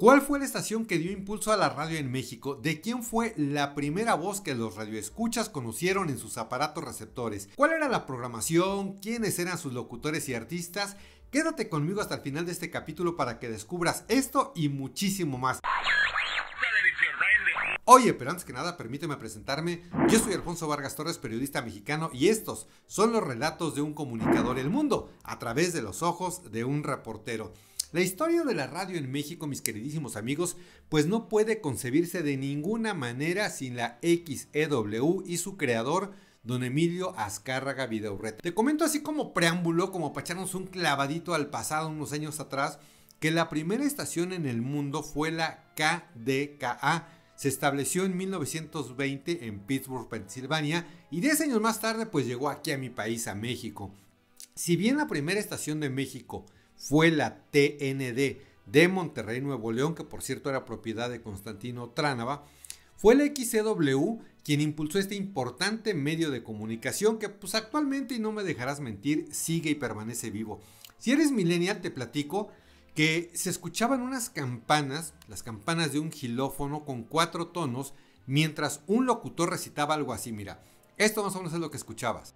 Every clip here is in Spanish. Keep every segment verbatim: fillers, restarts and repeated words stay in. ¿Cuál fue la estación que dio impulso a la radio en México? ¿De quién fue la primera voz que los radioescuchas conocieron en sus aparatos receptores? ¿Cuál era la programación? ¿Quiénes eran sus locutores y artistas? Quédate conmigo hasta el final de este capítulo para que descubras esto y muchísimo más. Oye, pero antes que nada, permíteme presentarme. Yo soy Alfonso Vargas Torres, periodista mexicano, y estos son los relatos de un comunicador. El mundo a través de los ojos de un reportero. La historia de la radio en México, mis queridísimos amigos, pues no puede concebirse de ninguna manera sin la X C W y su creador, don Emilio Azcárraga Vidaurreta. Te comento así como preámbulo, como para echarnos un clavadito al pasado unos años atrás, que la primera estación en el mundo fue la K D K A. Se estableció en mil novecientos veinte en Pittsburgh, Pensilvania, y diez años más tarde pues llegó aquí a mi país, a México. Si bien la primera estación de México fue la T N D de Monterrey, Nuevo León, que por cierto era propiedad de Constantino Tránava, fue la X C W quien impulsó este importante medio de comunicación que pues actualmente, y no me dejarás mentir, sigue y permanece vivo. Si eres millennial, te platico que se escuchaban unas campanas, las campanas de un gilófono con cuatro tonos, mientras un locutor recitaba algo así, mira, esto más o menos es lo que escuchabas.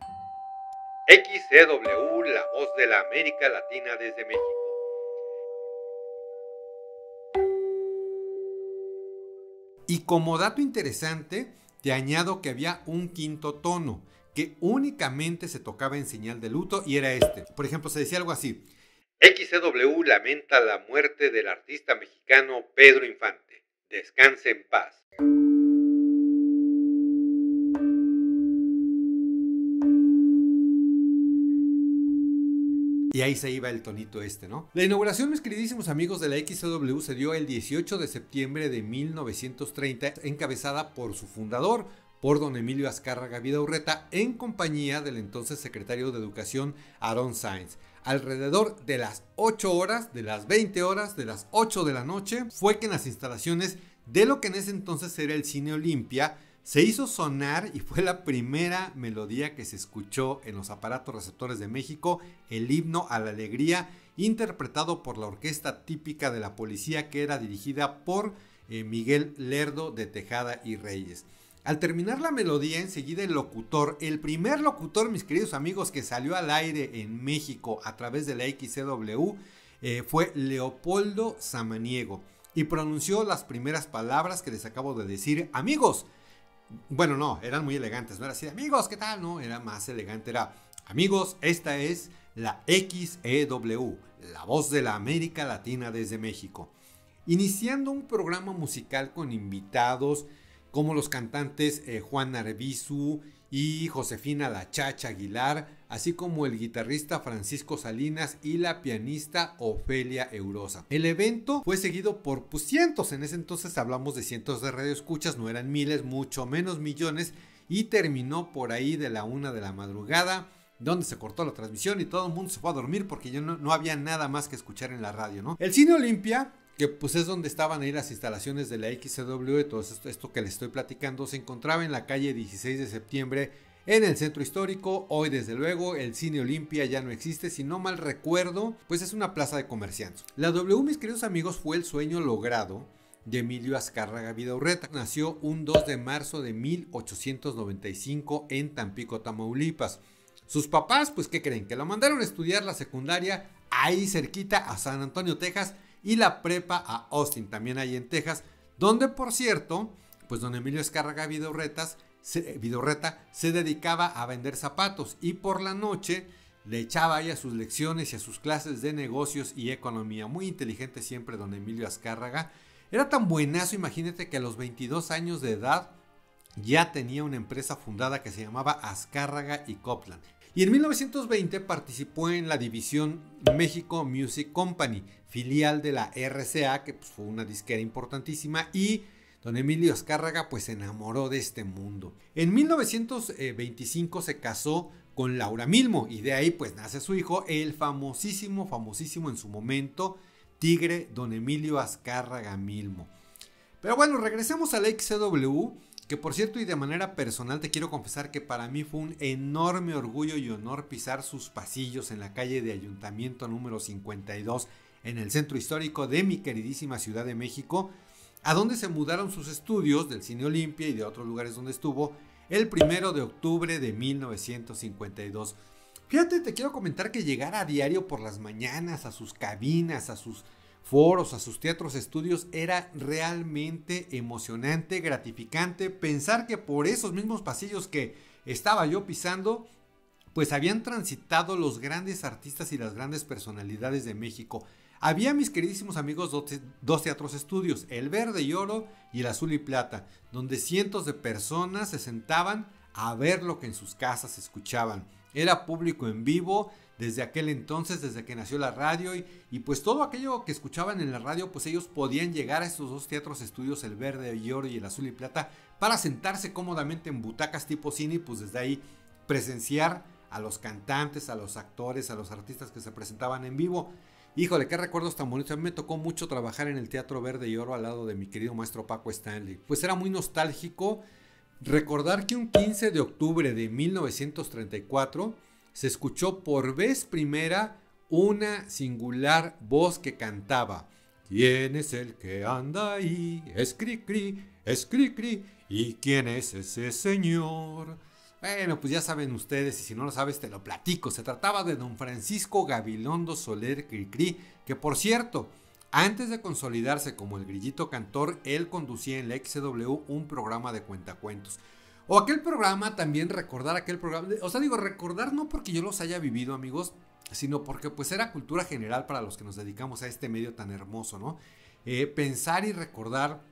X C W, la voz de la América Latina desde México. Y como dato interesante, te añado que había un quinto tono que únicamente se tocaba en señal de luto y era este. Por ejemplo, se decía algo así: X C W lamenta la muerte del artista mexicano Pedro Infante. Descanse en paz. Y ahí se iba el tonito este, ¿no? La inauguración, mis queridísimos amigos, de la X C W se dio el dieciocho de septiembre de mil novecientos treinta, encabezada por su fundador, por don Emilio Azcárraga Vidaurreta, en compañía del entonces secretario de Educación, Aarón Sáenz. Alrededor de las ocho horas, de las veinte horas, de las ocho de la noche, fue que en las instalaciones de lo que en ese entonces era el Cine Olimpia, se hizo sonar y fue la primera melodía que se escuchó en los aparatos receptores de México, el himno a la alegría, interpretado por la orquesta típica de la policía que era dirigida por eh, Miguel Lerdo de Tejada y Reyes. Al terminar la melodía, enseguida el locutor, el primer locutor, mis queridos amigos, que salió al aire en México a través de la X C W eh, fue Leopoldo Samaniego, y pronunció las primeras palabras que les acabo de decir. Amigos, bueno, no, eran muy elegantes, no era así de amigos, ¿qué tal? No, era más elegante, era amigos, esta es la X C W, la voz de la América Latina desde México. Iniciando un programa musical con invitados como los cantantes eh, Juan Arbizu y Josefina La Chacha Aguilar, así como el guitarrista Francisco Salinas y la pianista Ofelia Eurosa. El evento fue seguido por pues, cientos, en ese entonces hablamos de cientos de radioescuchas, no eran miles, mucho menos millones, y terminó por ahí de la una de la madrugada, donde se cortó la transmisión y todo el mundo se fue a dormir porque ya no, no había nada más que escuchar en la radio, ¿no? El Cine Olimpia, que pues es donde estaban ahí las instalaciones de la X C W y todo esto, esto que les estoy platicando, se encontraba en la calle dieciséis de septiembre en el centro histórico. Hoy desde luego el Cine Olimpia ya no existe, si no mal recuerdo, pues es una plaza de comerciantes. La W, mis queridos amigos, fue el sueño logrado de Emilio Azcárraga Vidaurreta. Nació un dos de marzo de mil ochocientos noventa y cinco en Tampico, Tamaulipas. Sus papás, pues ¿qué creen? Que lo mandaron a estudiar la secundaria ahí cerquita a San Antonio, Texas, y la prepa a Austin, también ahí en Texas, donde por cierto, pues don Emilio Azcárraga Vidaurreta se, Vidaurreta se dedicaba a vender zapatos y por la noche le echaba ahí a sus lecciones y a sus clases de negocios y economía. Muy inteligente siempre don Emilio Azcárraga. Era tan buenazo, imagínate, que a los veintidós años de edad ya tenía una empresa fundada que se llamaba Azcárraga y Copland. Y en mil novecientos veinte participó en la división México Music Company, filial de la R C A, que pues, fue una disquera importantísima, y don Emilio Azcárraga pues se enamoró de este mundo. En mil novecientos veinticinco se casó con Laura Milmo y de ahí pues nace su hijo, el famosísimo, famosísimo en su momento, tigre don Emilio Azcárraga Milmo. Pero bueno, regresemos a la X C W. Que por cierto, y de manera personal, te quiero confesar que para mí fue un enorme orgullo y honor pisar sus pasillos en la calle de Ayuntamiento número cincuenta y dos en el centro histórico de mi queridísima Ciudad de México, a donde se mudaron sus estudios del Cine Olimpia y de otros lugares donde estuvo el primero de octubre de mil novecientos cincuenta y dos. Fíjate, te quiero comentar que llegar a diario por las mañanas a sus cabinas, a sus foros, a sus teatros estudios, era realmente emocionante, gratificante. Pensar que por esos mismos pasillos que estaba yo pisando, pues habían transitado los grandes artistas y las grandes personalidades de México. Había, mis queridísimos amigos, dos teatros estudios, el Verde y Oro y el Azul y Plata, donde cientos de personas se sentaban a ver lo que en sus casas escuchaban. Era público en vivo desde aquel entonces, desde que nació la radio, y, y pues todo aquello que escuchaban en la radio, pues ellos podían llegar a estos dos teatros estudios, el Verde y Oro y el Azul y Plata, para sentarse cómodamente en butacas tipo cine y pues desde ahí presenciar a los cantantes, a los actores, a los artistas que se presentaban en vivo. Híjole, qué recuerdos tan bonitos. A mí me tocó mucho trabajar en el Teatro Verde y Oro al lado de mi querido maestro Paco Stanley. Pues era muy nostálgico recordar que un quince de octubre de mil novecientos treinta y cuatro se escuchó por vez primera una singular voz que cantaba: ¿Quién es el que anda ahí? Es Cricri, es Cricri. ¿Y quién es ese señor? Bueno, pues ya saben ustedes, y si no lo sabes te lo platico. Se trataba de don Francisco Gabilondo Soler Cricri, que por cierto, antes de consolidarse como el Grillito Cantor, él conducía en la X C W un programa de cuentacuentos. O aquel programa, también recordar aquel programa, o sea, digo, recordar no porque yo los haya vivido, amigos, sino porque pues era cultura general para los que nos dedicamos a este medio tan hermoso, ¿no? Eh, pensar y recordar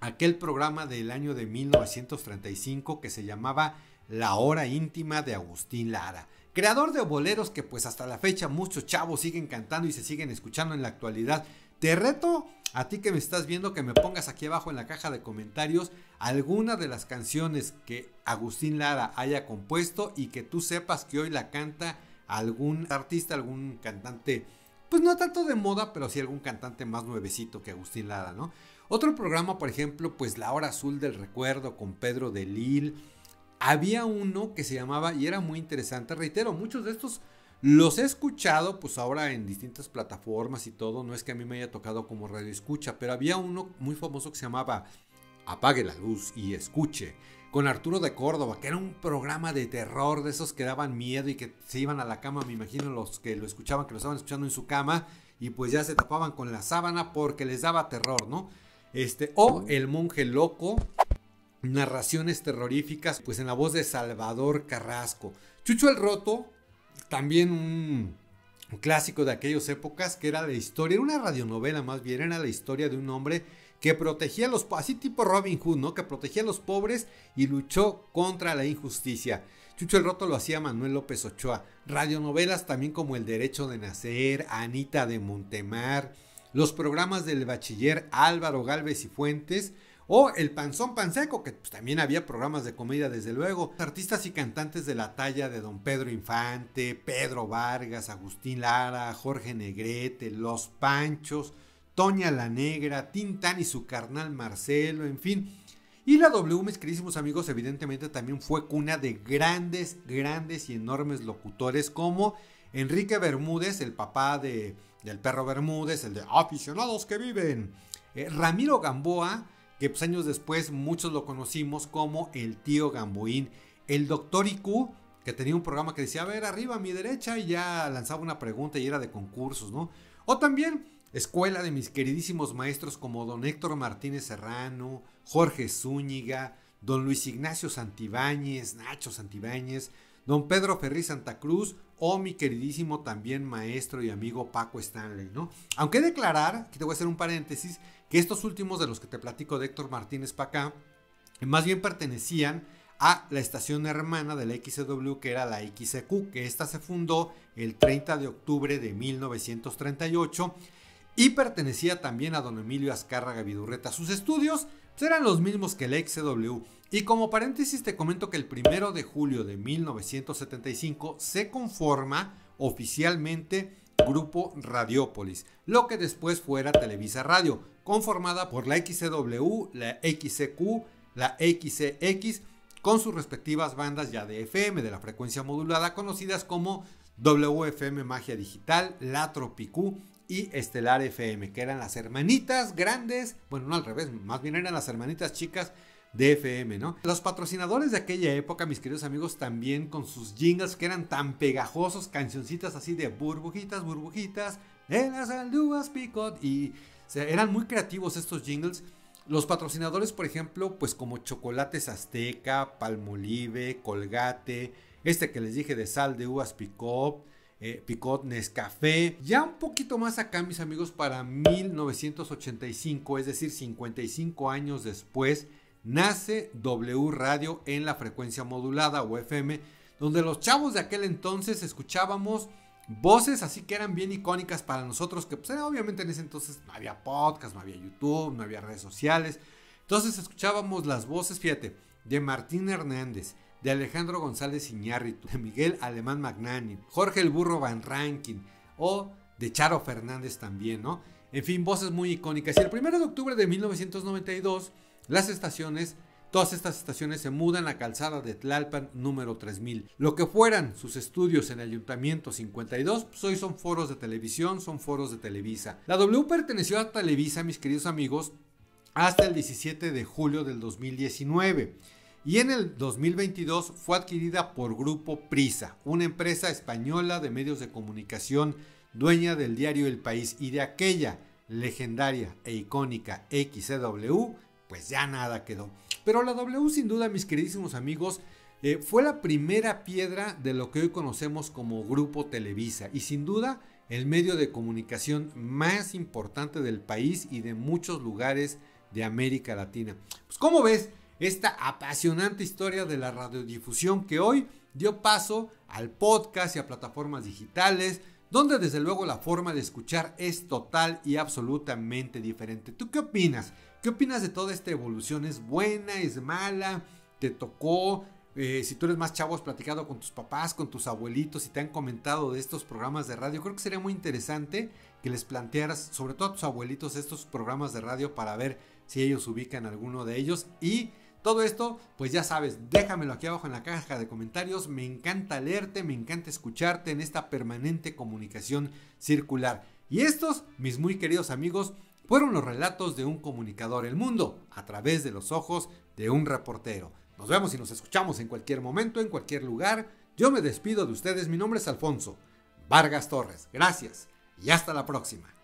aquel programa del año de mil novecientos treinta y cinco que se llamaba La Hora Íntima de Agustín Lara, creador de boleros que pues hasta la fecha muchos chavos siguen cantando y se siguen escuchando en la actualidad. Te reto a ti que me estás viendo que me pongas aquí abajo en la caja de comentarios alguna de las canciones que Agustín Lara haya compuesto y que tú sepas que hoy la canta algún artista, algún cantante, pues no tanto de moda, pero sí algún cantante más nuevecito que Agustín Lara, ¿no? Otro programa, por ejemplo, pues La Hora Azul del Recuerdo con Pedro del Il. Había uno que se llamaba, y era muy interesante, reitero, muchos de estos los he escuchado pues ahora en distintas plataformas y todo, no es que a mí me haya tocado como radio escucha, pero había uno muy famoso que se llamaba Apague la Luz y Escuche, con Arturo de Córdoba, que era un programa de terror, de esos que daban miedo y que se iban a la cama, me imagino los que lo escuchaban, que lo estaban escuchando en su cama, y pues ya se tapaban con la sábana porque les daba terror, ¿no? Este, o El Monje Loco, narraciones terroríficas, pues en la voz de Salvador Carrasco. Chucho el Roto, también un clásico de aquellas épocas, que era la historia, era una radionovela más bien, era la historia de un hombre que protegía a los, así tipo Robin Hood, ¿no? Que protegía a los pobres y luchó contra la injusticia. Chucho el Roto lo hacía Manuel López Ochoa. Radionovelas también como El Derecho de Nacer, Anita de Montemar, los programas del bachiller Álvaro Galvez y Fuentes, o El Panzón Panseco, que pues también había programas de comedia, desde luego. Artistas y cantantes de la talla de don Pedro Infante, Pedro Vargas, Agustín Lara, Jorge Negrete, Los Panchos, Toña la Negra, Tintán y su carnal Marcelo, en fin. Y la W, mis queridísimos amigos, evidentemente también fue cuna de grandes, grandes y enormes locutores como Enrique Bermúdez, el papá de, del Perro Bermúdez, el de Aficionados que Viven, eh, Ramiro Gamboa, que pues años después muchos lo conocimos como el tío Gamboín, el doctor I Q, que tenía un programa que decía, a ver, arriba a mi derecha, y ya lanzaba una pregunta y era de concursos, ¿no? O también escuela de mis queridísimos maestros como don Héctor Martínez Serrano, Jorge Zúñiga, don Luis Ignacio Santibáñez, Nacho Santibáñez, don Pedro Ferri Santa Cruz, o mi queridísimo también maestro y amigo Paco Stanley, ¿no? Aunque declarar, aquí te voy a hacer un paréntesis, que estos últimos de los que te platico de Héctor Martínez para acá, más bien pertenecían a la estación hermana de la X C W, que era la X C Q, que esta se fundó el treinta de octubre de mil novecientos treinta y ocho y pertenecía también a don Emilio Azcárraga Vidaurreta. Sus estudios pues, eran los mismos que la X C W. Y como paréntesis te comento que el primero de julio de mil novecientos setenta y cinco se conforma oficialmente Grupo Radiópolis, lo que después fuera Televisa Radio, conformada por la X C W, la X C Q, la X C X, con sus respectivas bandas ya de F M, de la frecuencia modulada, conocidas como W F M Magia Digital, La Tropicú y Estelar F M, que eran las hermanitas grandes, bueno, no al revés, más bien eran las hermanitas chicas de F M, ¿no? Los patrocinadores de aquella época, mis queridos amigos, también con sus jingles que eran tan pegajosos, cancioncitas así de burbujitas, burbujitas, de las aldúas picot, y o sea, eran muy creativos estos jingles. Los patrocinadores, por ejemplo, pues como Chocolates Azteca, Palmolive, Colgate, este que les dije de sal de uvas picot, eh, picot, Nescafé. Ya un poquito más acá, mis amigos, para mil novecientos ochenta y cinco, es decir, cincuenta y cinco años después, nace W Radio en la frecuencia modulada o F M, donde los chavos de aquel entonces escuchábamos voces así que eran bien icónicas para nosotros, que pues, obviamente en ese entonces no había podcast, no había YouTube, no había redes sociales. Entonces escuchábamos las voces, fíjate, de Martín Hernández, de Alejandro González Iñárritu, de Miguel Alemán Magnani, Jorge el Burro Van Rankin o de Charo Fernández también, ¿no? En fin, voces muy icónicas. Y el primero de octubre de mil novecientos noventa y dos... las estaciones, todas estas estaciones se mudan a Calzada de Tlalpan número tres mil. Lo que fueran sus estudios en el Ayuntamiento cincuenta y dos, pues hoy son foros de televisión, son foros de Televisa. La W perteneció a Televisa, mis queridos amigos, hasta el diecisiete de julio del dos mil diecinueve. Y en el dos mil veintidós fue adquirida por Grupo Prisa, una empresa española de medios de comunicación, dueña del diario El País, y de aquella legendaria e icónica X C W, pues ya nada quedó. Pero la W, sin duda, mis queridísimos amigos, eh, fue la primera piedra de lo que hoy conocemos como Grupo Televisa, y sin duda el medio de comunicación más importante del país y de muchos lugares de América Latina. Pues como ves, esta apasionante historia de la radiodifusión que hoy dio paso al podcast y a plataformas digitales, donde desde luego la forma de escuchar es total y absolutamente diferente. ¿Tú qué opinas? ¿Qué opinas de toda esta evolución? ¿Es buena? ¿Es mala? ¿Te tocó? Eh, si tú eres más chavo, has platicado con tus papás, con tus abuelitos y te han comentado de estos programas de radio. Creo que sería muy interesante que les plantearas, sobre todo a tus abuelitos, estos programas de radio para ver si ellos ubican alguno de ellos. Y todo esto, pues ya sabes, déjamelo aquí abajo en la caja de comentarios. Me encanta leerte, me encanta escucharte en esta permanente comunicación circular. Y estos, mis muy queridos amigos, fueron los relatos de un comunicador. El mundo a través de los ojos de un reportero. Nos vemos y nos escuchamos en cualquier momento, en cualquier lugar. Yo me despido de ustedes. Mi nombre es Alfonso Vargas Torres. Gracias y hasta la próxima.